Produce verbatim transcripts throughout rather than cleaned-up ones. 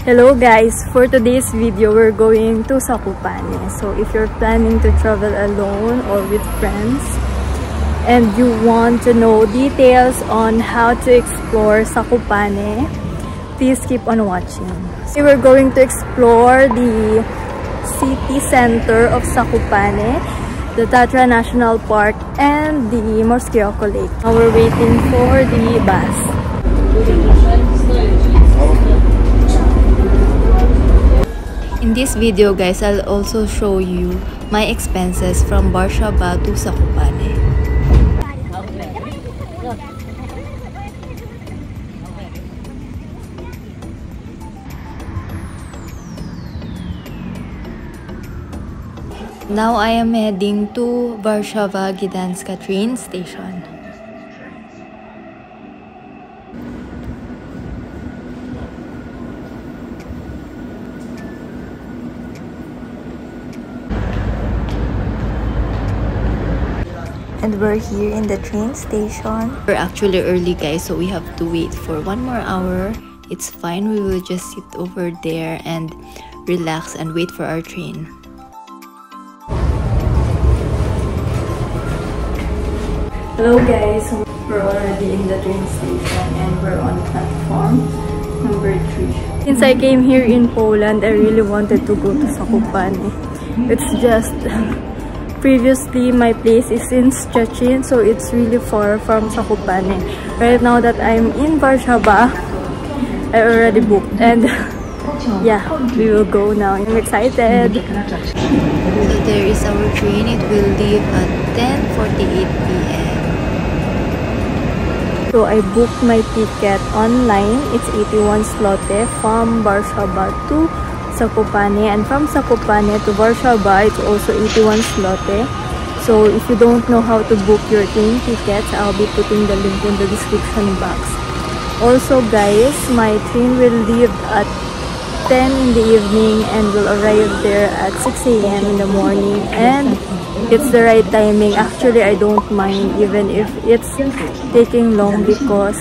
Hello guys! For today's video, we're going to Zakopane. So if you're planning to travel alone or with friends and you want to know details on how to explore Zakopane, please keep on watching. So we're going to explore the city center of Zakopane, the Tatra National Park, and the Morskie Oko Lake. Now we're waiting for the bus. In this video guys, I'll also show you my expenses from Warszawa to Zakopane. Now I am heading to Warszawa Gdańska train station. And we're here in the train station. We're actually early guys, so we have to wait for one more hour. It's fine, we will just sit over there and relax and wait for our train. Hello guys, we're already in the train station and we're on platform number three. Since I came here in Poland, I really wanted to go to Zakopane. It's just... Previously, my place is in Szczecin, so it's really far from Zakopane. Right now that I'm in Warszawa, I already booked, and yeah, we will go now. I'm excited. So there is our train. It will leave at ten forty-eight p m So I booked my ticket online. It's eighty-one zloty from Warszawa to Zakopane, and from Zakopane to Warszawa it's also eighty-one zloty. So if you don't know how to book your train tickets, I'll be putting the link in the description box. Also guys, my train will leave at ten in the evening and will arrive there at six a m in the morning, and it's the right timing. Actually, I don't mind even if it's taking long because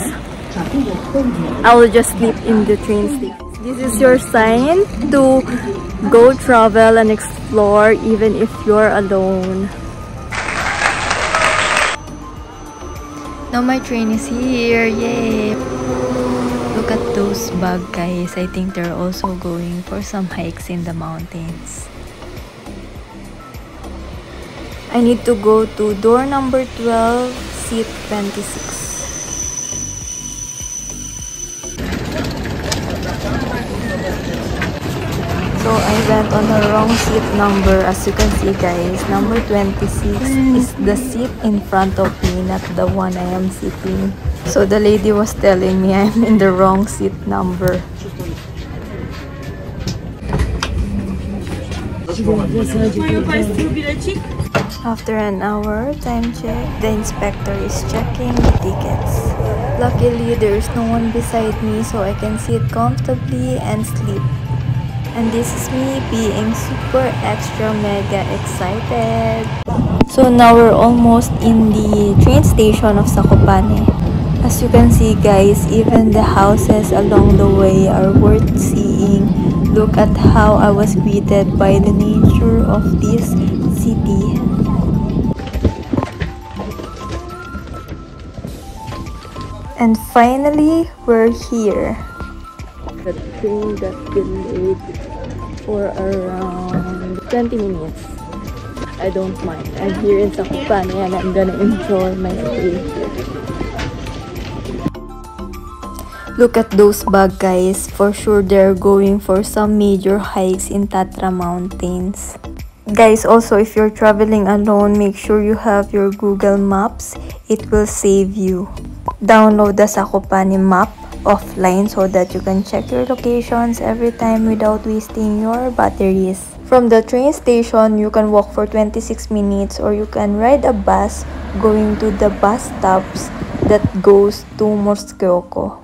I will just sleep in the train station. This is your sign to go travel and explore even if you're alone. Now my train is here, yay! Look at those bug guys, I think they're also going for some hikes in the mountains. I need to go to door number twelve, seat twenty-six. So I went on the wrong seat number. As you can see guys, number twenty-six is the seat in front of me, not the one I am sitting. So the lady was telling me I'm in the wrong seat number. After an hour, time check, the inspector is checking the tickets. Luckily, there is no one beside me, so I can sit comfortably and sleep. And this is me being super extra mega excited. So now we're almost in the train station of Zakopane. As you can see guys, even the houses along the way are worth seeing. Look at how I was greeted by the nature of this city. And finally, we're here. The train got delayed for around twenty minutes. I don't mind. I'm here in Zakopane and I'm gonna enjoy my stay. Look at those bug guys. For sure they're going for some major hikes in Tatra Mountains. Guys, also if you're traveling alone, make sure you have your Google Maps. It will save you. Download the Zakopane map offline so that you can check your locations every time without wasting your batteries. From the train station, you can walk for twenty-six minutes, or you can ride a bus going to the bus stops that goes to Morskie Oko.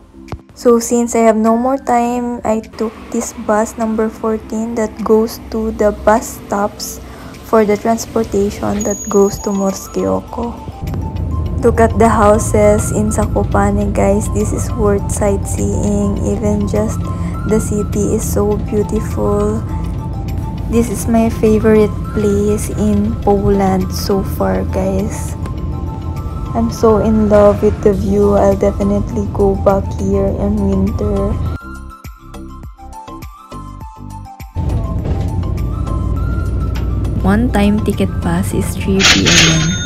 So since I have no more time, I took this bus number fourteen that goes to the bus stops for the transportation that goes to Morskie Oko. Look at the houses in Zakopane guys, this is worth sightseeing. Even just The city is so beautiful. This is my favorite place in Poland so far, guys. I'm so in love with the view. I'll definitely go back here in winter. One time ticket pass is three P M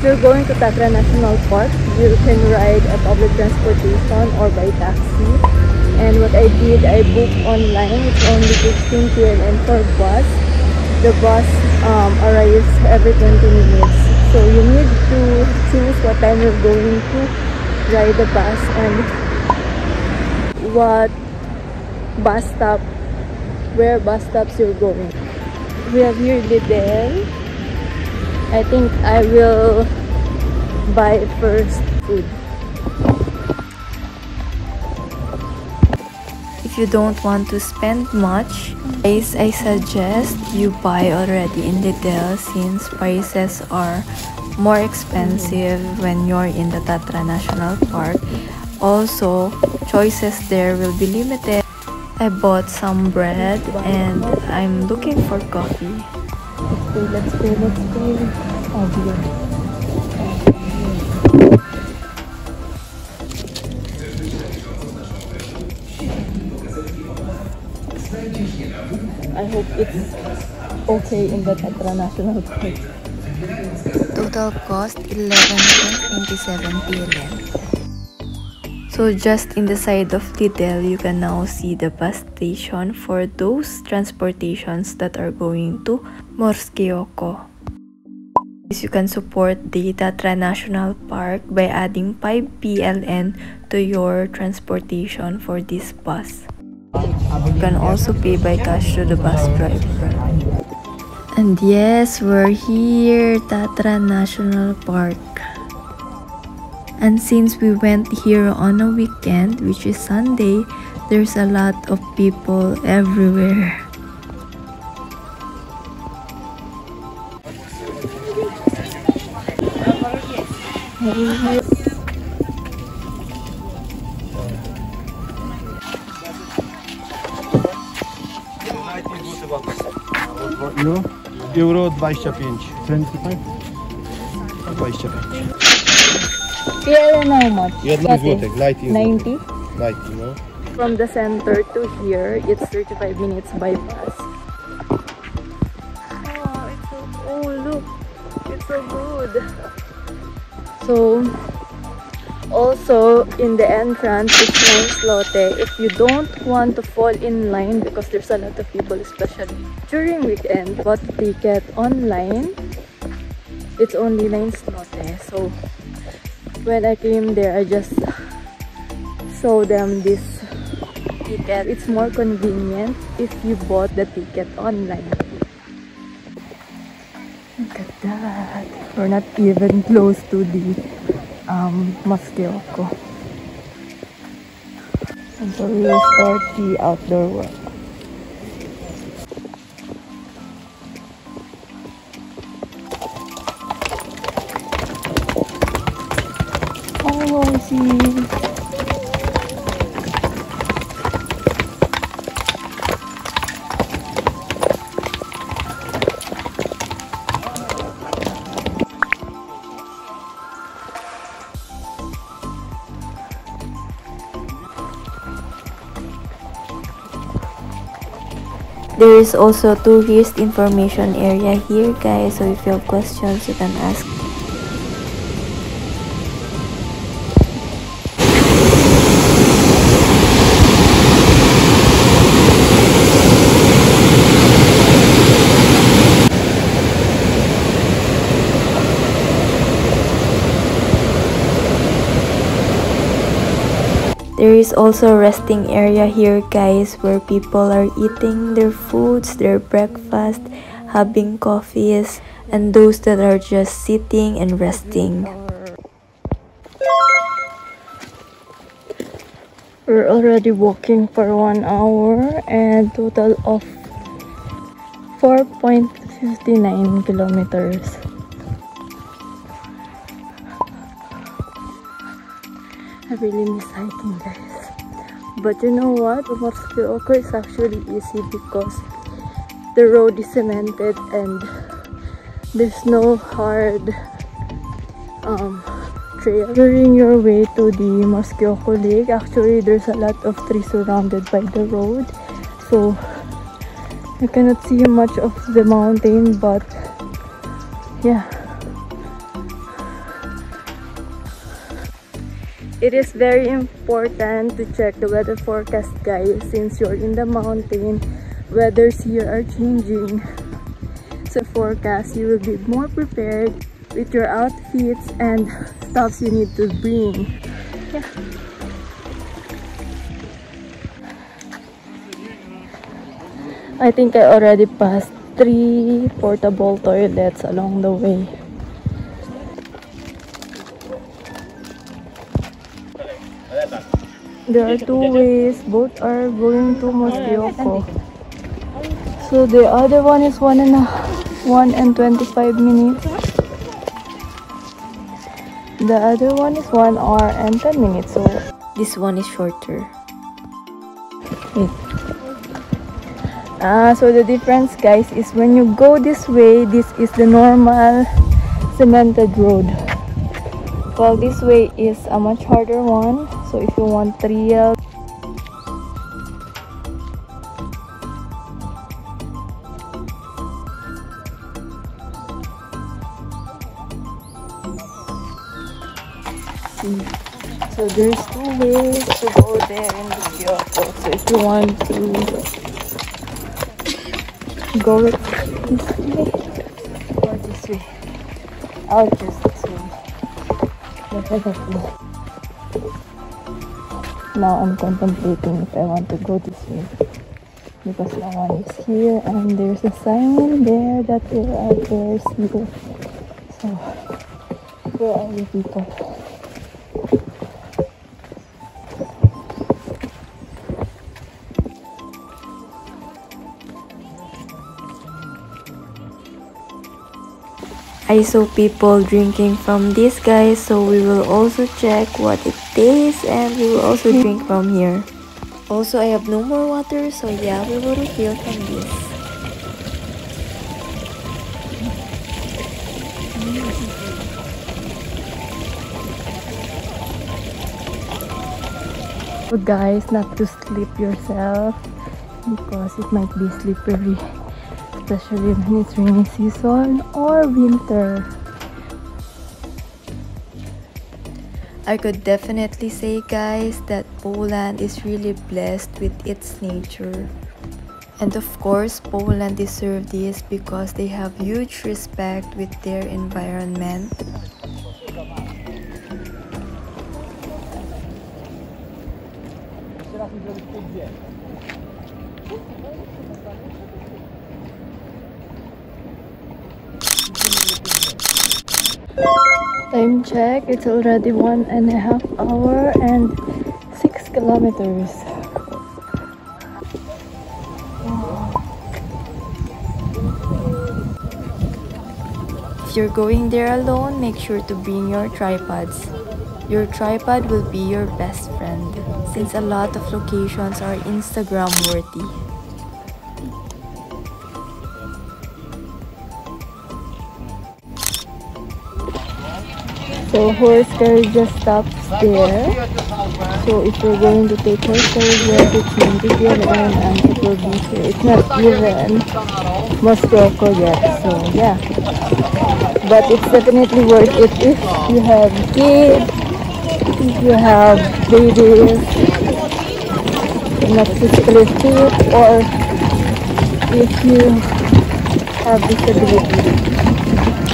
If you're going to Tatra National Park, you can ride a public transportation or by taxi. And what I did, I booked online. It only takes fifteen P M for bus. The bus um, arrives every twenty minutes. So you need to choose what time you're going to ride the bus and what bus stop, where bus stops you're going. We have here Lidl. I think I will buy first food. If you don't want to spend much, guys, I suggest you buy already in Lidl since prices are more expensive when you're in the Tatra National Park. Also, choices there will be limited. I bought some bread and I'm looking for coffee. Okay, let's go, let's go. Oh, yeah. I hope it's okay in the Tatra National Park. Total cost eleven twenty-seven P L N. So just in the side of Lidl, you can now see the bus station for those transportations that are going to Morskie Oko. You can support the Tatra National Park by adding five P L N to your transportation for this bus. You can also pay by cash to the bus driver. And yes, we're here, Tatra National Park. And since we went here on a weekend, which is Sunday, there's a lot of people everywhere. Euro dwadzieścia pięć. dwadzieścia pięć. Here how much? ninety. ninety. No. From the center to here, it's thirty-five minutes by bus. Oh, it's so, oh look, it's so good. So, also in the entrance, it's no slote. If you don't want to fall in line because there's a lot of people, especially during weekend, but they get online, it's only nine slote. So, when I came there, I just showed them this ticket. It's more convenient if you bought the ticket online. Look at that. We're not even close to the um, Morskie Oko. And so we'll start the outdoor walk. Oh, Rosie. There is also tourist information area here, guys, so if you have questions, you can ask. There is also a resting area here, guys, where people are eating their foods, their breakfast, having coffees, and those that are just sitting and resting. We're already walking for one hour and total of four point five nine kilometers. I really miss hiking, guys. But you know what? The Morskie Oko is actually easy because the road is cemented and there's no hard um, trail. During your way to the Morskie Oko Lake, actually there's a lot of trees surrounded by the road, so you cannot see much of the mountain, but yeah. It is very important to check the weather forecast, guys, since you're in the mountain, weathers here are changing. So forecast, you will be more prepared with your outfits and stuffs you need to bring. Yeah. I think I already passed three portable toilets along the way. There are two ways, both are going to Morskie Oko. So the other one is one and a, one and twenty-five minutes. The other one is one hour and ten minutes. So this one is shorter. Wait. Ah, so the difference, guys, is when you go this way, this is the normal cemented road. Well, this way is a much harder one, so if you want real. So there's two ways to go there in the Oko. So if you want to go this way or this way, I'll just this way. Now I'm contemplating if I want to go this way, because no one is here and there's a sign there that there are bears here. So where are the people? I saw people drinking from this, guys, so we will also check what it tastes and we will also drink from here. Also, I have no more water, so yeah, we will refill from this. So guys, not to sleep yourself because it might be slippery. Especially when it's rainy season or winter. I could definitely say, guys, that Poland is really blessed with its nature. And of course, Poland deserves this because they have huge respect with their environment. Time check, it's already one and a half hour and six kilometers. If you're going there alone, make sure to bring your tripods. Your tripod will be your best friend, since a lot of locations are Instagram worthy. So horse carriage just stops there. So if you're going to take horse carriage, you have to change it here and it will be here. It's not even Morskie Oko yet, so yeah. But it's definitely worth it if you have kids, if you have babies, not physically fit, or if you have disability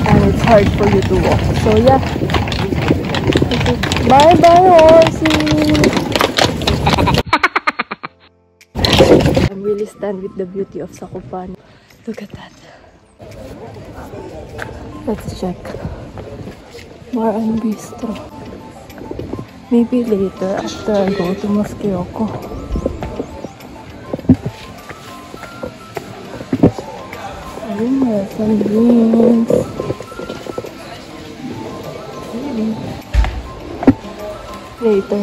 and it's hard for you to walk. So yeah. Bye bye, horsey! I'm really stunned with the beauty of Zakopane. Look at that. Let's check. Bar and Bistro. Maybe later after I go to Morskie Oko. I think there's some greens. Maybe. Later.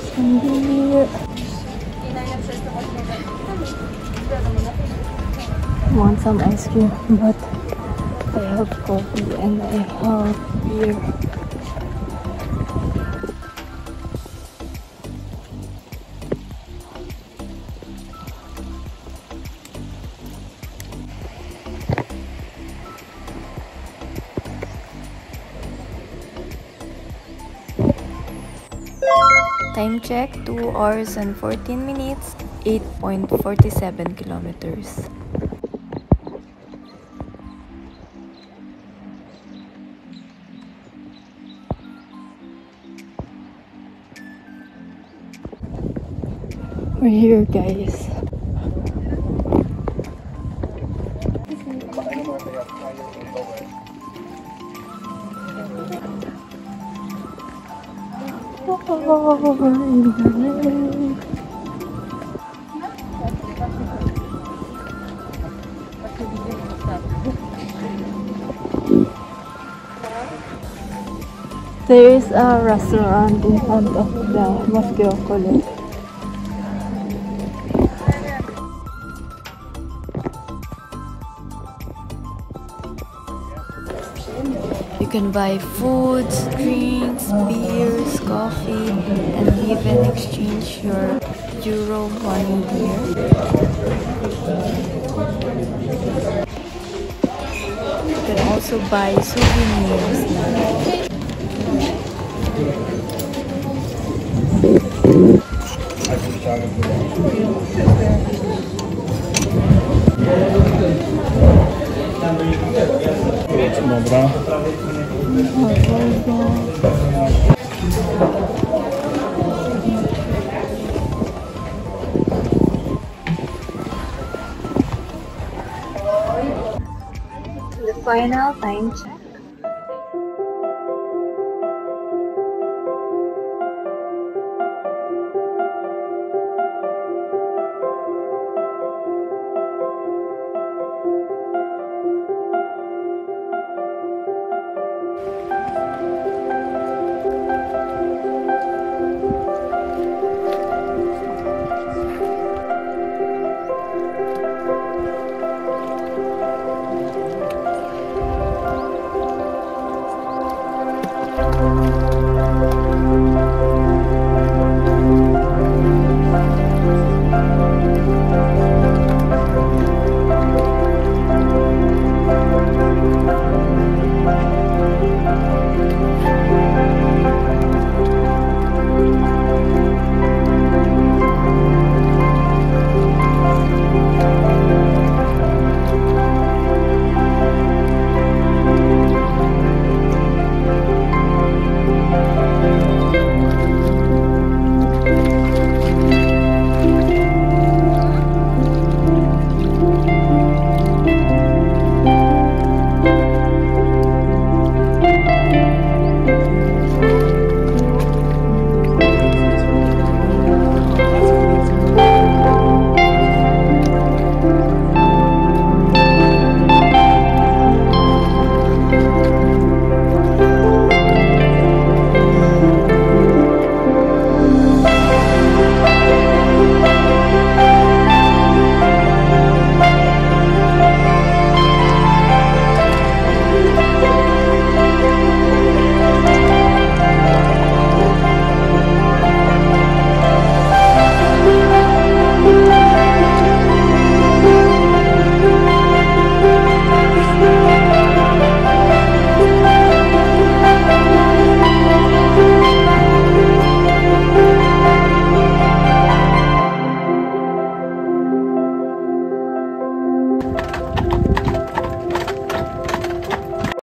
Some here. I want some ice cream, but I have coffee and I have beer. Time check, two hours and fourteen minutes, eight point four seven kilometers. We're here, guys. There is a restaurant in front of the Morskie Oko Lake. You can buy foods, drinks, beers, coffee, and even exchange your euro money here. You can also buy souvenirs now. Dobra. The final time check